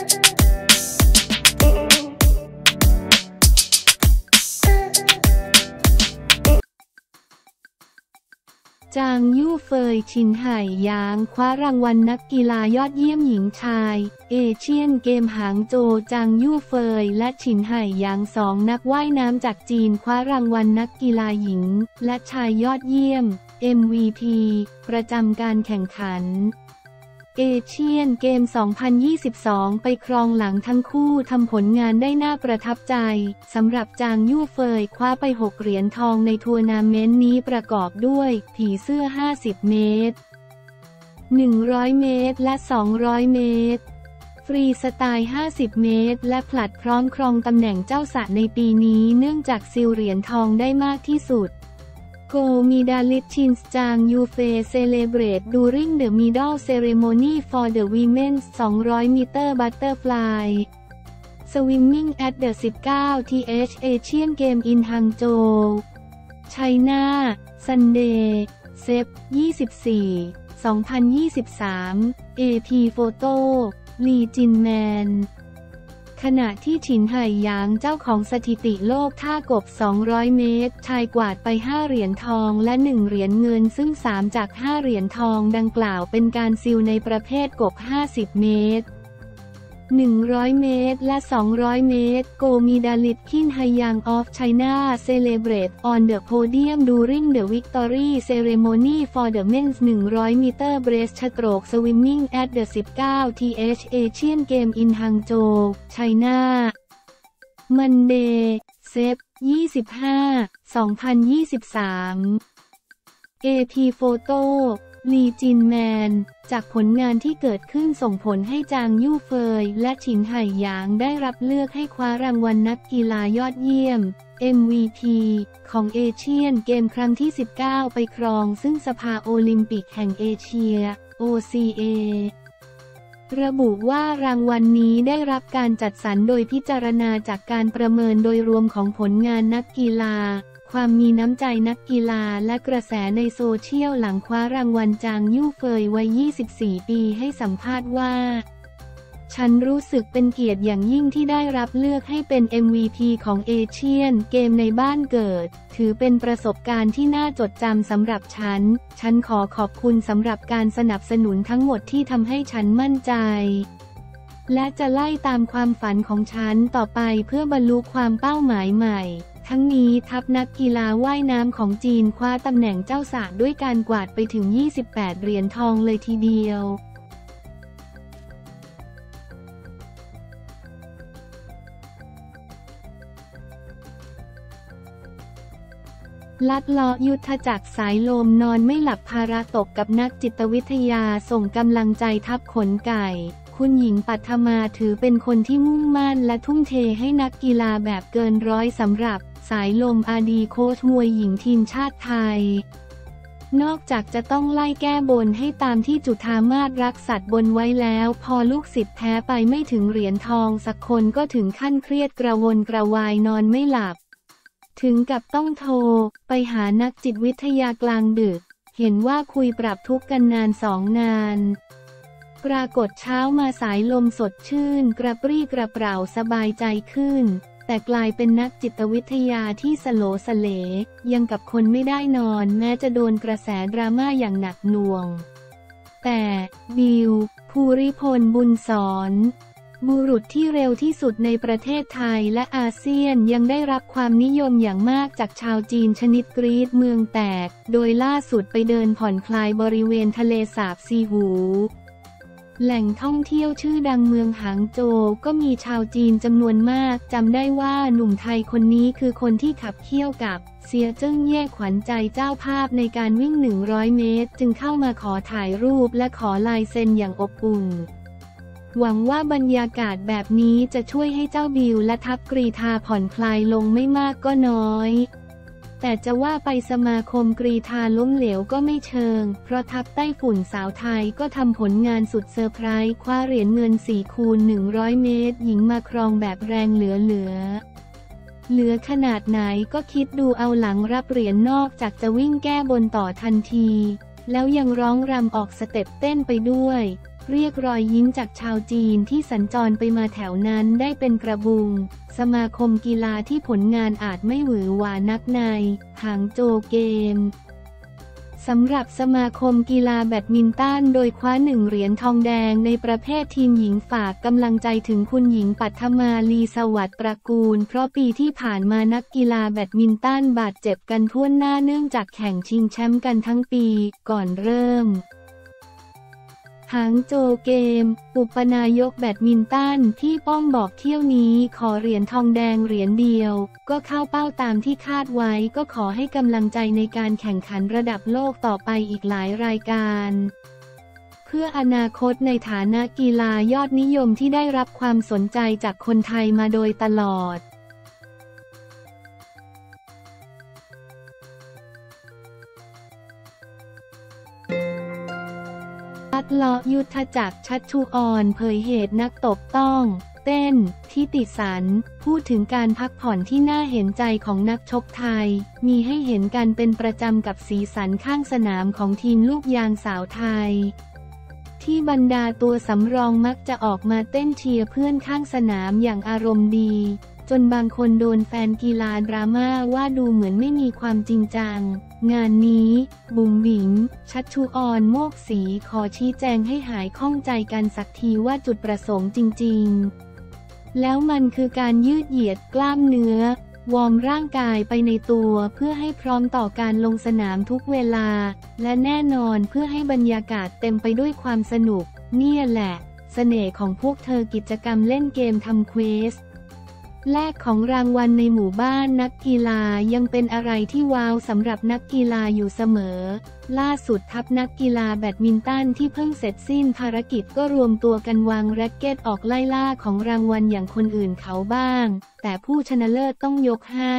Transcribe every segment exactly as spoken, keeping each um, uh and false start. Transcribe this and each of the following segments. จางยู่เฟยชินไห่หยางคว้ารางวัล นักกีฬายอดเยี่ยมหญิงชายเอเชียนเกมหางโจวจางยู่เฟยและชินไห่หยางสองนักว่ายน้ำจากจีนคว้ารางวัล นักกีฬาหญิงและชายยอดเยี่ยม เอ็ม วี พี ประจำการแข่งขันเอเชียนเกม สองพันยี่สิบสอง ไปครองหลังทั้งคู่ทำผลงานได้น่าประทับใจสำหรับจางยู่เฟยคว้าไปหกเหรียญทองในทัวร์นาเมนต์นี้ประกอบด้วยผีเสื้อห้าสิบเมตรหนึ่งร้อยเมตรและสองร้อยเมตรฟรีสไตล์ห้าสิบเมตรและผลัดพร้อมครองตำแหน่งเจ้าสระในปีนี้เนื่องจากซิลเหรียญทองได้มากที่สุดโกมีดาลิชินจางยูเฟยเซเลเบรตดูริ่งเดอะมิดเดิลเซเรโมนีฟอร์เดอะวีเมนส์สองร้อยมิเตอร์บัตเตอร์ฟลายสวิมมิ่งแอทเดอะสิบเก้า ที เอช Asian Game in Hangzhou China Sunday Sep ยี่สิบสี่ สองพันยี่สิบสาม เอ พี Photo Lee Jinmanขณะที่ฉินไห่หยางเจ้าของสถิติโลกท่ากบสองร้อยเมตรชายกวาดไปห้าเหรียญทองและหนึ่งเหรียญเงินซึ่งสามจากห้าเหรียญทองดังกล่าวเป็นการซิลในประเภทกบห้าสิบเมตรหนึ่งร้อยเมตรและสองร้อยเมตรโกมีดาลิตคินไฮยางออฟไชน่าเซเลเบรตออนเดอะโพเดียมดูริ่งเดอะวิกตอรี่เซเรโมนีฟอร์เดอะเมนส์หนึ่งร้อยมิเตอร์เบรสชโตรกสวิมมิ่งแอทเดอะสิบเก้า ที เอช Asian Game in Hangzhou China Monday Sep ยี่สิบห้า สองพันยี่สิบสาม เอ พี Photoลีจินแมนจากผลงานที่เกิดขึ้นส่งผลให้จางยู่เฟยและฉินไห่หยางได้รับเลือกให้คว้ารางวัล นักกีฬายอดเยี่ยม เอ็ม วี พี ของเอเชียนเกมครั้งที่ สิบเก้า ไปครองซึ่งสภาโอลิมปิกแห่งเอเชีย โอ ซี เอ ระบุว่ารางวัล น, นี้ได้รับการจัดสรรโดยพิจารณาจากการประเมินโดยรวมของผลงานนักกีฬาความมีน้ำใจนักกีฬาและกระแสในโซเชียลหลังคว้ารางวัลจางยู่เฟยวัยยี่สิบสี่ปีให้สัมภาษณ์ว่าฉันรู้สึกเป็นเกียรติอย่างยิ่งที่ได้รับเลือกให้เป็น เอ็ม วี พี ของเอเชียนเกมในบ้านเกิดถือเป็นประสบการณ์ที่น่าจดจำสำหรับฉันฉันขอขอบคุณสำหรับการสนับสนุนทั้งหมดที่ทำให้ฉันมั่นใจและจะไล่ตามความฝันของฉันต่อไปเพื่อบรรลุความเป้าหมายใหม่ทั้งนี้ทัพนักกีฬาว่ายน้ำของจีนคว้าตำแหน่งเจ้าสระด้วยการกวาดไปถึงยี่สิบแปดเหรียญทองเลยทีเดียวลัดเลาะยุทธจักรสายลมนอนไม่หลับภาระตกกับนักจิตวิทยาส่งกำลังใจทัพขนไก่คุณหญิงปัทมาถือเป็นคนที่มุ่งมั่นและทุ่มเทให้นักกีฬาแบบเกินร้อยสำหรับสายลมอดีตโค้ชมวยหญิงทีมชาติไทยนอกจากจะต้องไล่แก้บนให้ตามที่จุฑามาศรักสัตว์บนไว้แล้วพอลูกศิษย์แพ้ไปไม่ถึงเหรียญทองสักคนก็ถึงขั้นเครียดกระวนกระวายนอนไม่หลับถึงกับต้องโทรไปหานักจิตวิทยากลางดึกเห็นว่าคุยปรับทุกข์กันนานสองนานปรากฏเช้ามาสายลมสดชื่นกระปรี้กระเปร่าสบายใจขึ้นแต่กลายเป็นนักจิตวิทยาที่สโลสเลยังกับคนไม่ได้นอนแม้จะโดนกระแสดราม่าอย่างหนักหน่วงแต่บิวภูริพลบุญสอนบุรุษที่เร็วที่สุดในประเทศไทยและอาเซียนยังได้รับความนิยมอย่างมากจากชาวจีนชนิดกรีดเมืองแตกโดยล่าสุดไปเดินผ่อนคลายบริเวณทะเลสาบซีหูแหล่งท่องเที่ยวชื่อดังเมืองหางโจวก็มีชาวจีนจำนวนมากจำได้ว่าหนุ่มไทยคนนี้คือคนที่ขับเคี่ยวกับเซียเจิ้งเย่ขวัญใจเจ้าภาพในการวิ่งหนึ่งร้อยเมตรจึงเข้ามาขอถ่ายรูปและขอลายเซ็นอย่างอบอุ่นหวังว่าบรรยากาศแบบนี้จะช่วยให้เจ้าบิวและทัพกรีฑาผ่อนคลายลงไม่มากก็น้อยแต่จะว่าไปสมาคมกรีฑาล้มเหลวก็ไม่เชิงเพราะทัพไต้ฝุ่นสาวไทยก็ทำผลงานสุดเซอร์ไพรส์คว้าเหรียญเงิน สี่คูณหนึ่งร้อย เมตรหญิงมาครองแบบแรงเหลือเหลือเหลือขนาดไหนก็คิดดูเอาหลังรับเหรียญนอกจากจะวิ่งแก้บนต่อทันทีแล้วยังร้องรำออกสเต็ปเต้นไปด้วย เรียกรอยยิ้มจากชาวจีนที่สัญจรไปมาแถวนั้นได้เป็นกระบุงสมาคมกีฬาที่ผลงานอาจไม่หวือหวานักในหางโจวเกมสำหรับสมาคมกีฬาแบดมินตันโดยคว้าหนึ่งเหรียญทองแดงในประเภททีมหญิงฝากกำลังใจถึงคุณหญิงปัทมาลีสวัสดิ์ประกูลเพราะปีที่ผ่านมานักกีฬาแบดมินตันบาดเจ็บกันทั่วหน้าเนื่องจากแข่งชิงแชมป์กันทั้งปีก่อนเริ่มหางโจวเกมอุปนายกแบดมินตันพี่ป้องบอกเที่ยวนี้ขอเหรียญทองแดงเหรียญเดียวก็เข้าเป้าตามที่คาดไว้ก็ขอให้กำลังใจในการแข่งขันระดับโลกต่อไปอีกหลายรายการเพื่ออนาคตในฐานะกีฬายอดนิยมที่ได้รับความสนใจจากคนไทยมาโดยตลอดเลาะยุทธจักรชัชชุออนเผยเหตุนักตบต้องเต้นทิติสันพูดถึงการพักผ่อนที่น่าเห็นใจของนักชกไทยมีให้เห็นกันเป็นประจำกับสีสันข้างสนามของทีมลูกยางสาวไทยที่บรรดาตัวสำรองมักจะออกมาเต้นเชียร์เพื่อนข้างสนามอย่างอารมณ์ดีจนบางคนโดนแฟนกีฬาดราม่าว่าดูเหมือนไม่มีความจริงจังงานนี้บุ๋มบิ๋มชัชชุออนโมกศรีขอชี้แจงให้หายข้องใจกันสักทีว่าจุดประสงค์จริงๆแล้วมันคือการยืดเหยียดกล้ามเนื้อวอร์มร่างกายไปในตัวเพื่อให้พร้อมต่อการลงสนามทุกเวลาและแน่นอนเพื่อให้บรรยากาศเต็มไปด้วยความสนุกเนี่ยแหละเสน่ห์ของพวกเธอกิจกรรมเล่นเกมทำเควสแลกของรางวัลในหมู่บ้านนักกีฬายังเป็นอะไรที่ว้าวสำหรับนักกีฬาอยู่เสมอล่าสุดทัพนักกีฬาแบดมินตันที่เพิ่งเสร็จสิ้นภารกิจก็รวมตัวกันวางแร็คเกตออกไล่ล่าของรางวัลอย่างคนอื่นเขาบ้างแต่ผู้ชนะเลิศต้องยกให้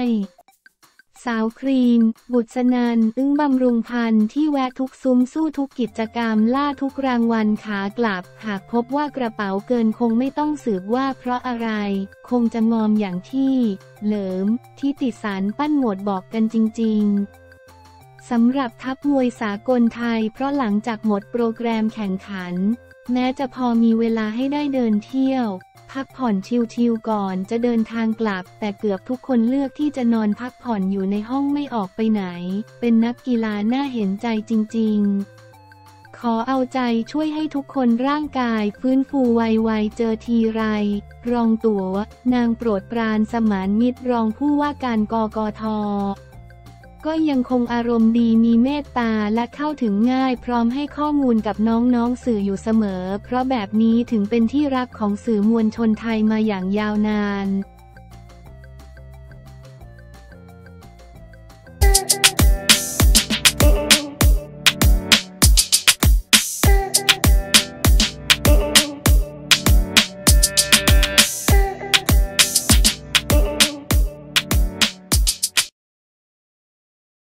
สาวครีมบุษนันท์อึ้งบำรุงพันธ์ที่แวะทุกซุ้มสู้ทุกกิจกรรมล่าทุกรางวัลขากลับหากพบว่ากระเป๋าเกินคงไม่ต้องสืบว่าเพราะอะไรคงจะงอมอย่างที่เหลิมที่ติสารปั้นหมดบอกกันจริงๆสำหรับทัพมวยสากลไทยเพราะหลังจากหมดโปรแกรมแข่งขันแม้จะพอมีเวลาให้ได้เดินเที่ยวพักผ่อนชิลๆก่อนจะเดินทางกลับแต่เกือบทุกคนเลือกที่จะนอนพักผ่อนอยู่ในห้องไม่ออกไปไหนเป็นนักกีฬาน่าเห็นใจจริงๆขอเอาใจช่วยให้ทุกคนร่างกายฟื้นฟูไวๆเจอทีไรรองตัวนางโปรดปรานสมานมิตรรองผู้ว่าการกกท.ก็ยังคงอารมณ์ดีมีเมตตาและเข้าถึงง่ายพร้อมให้ข้อมูลกับน้องๆสื่ออยู่เสมอเพราะแบบนี้ถึงเป็นที่รักของสื่อมวลชนไทยมาอย่างยาวนาน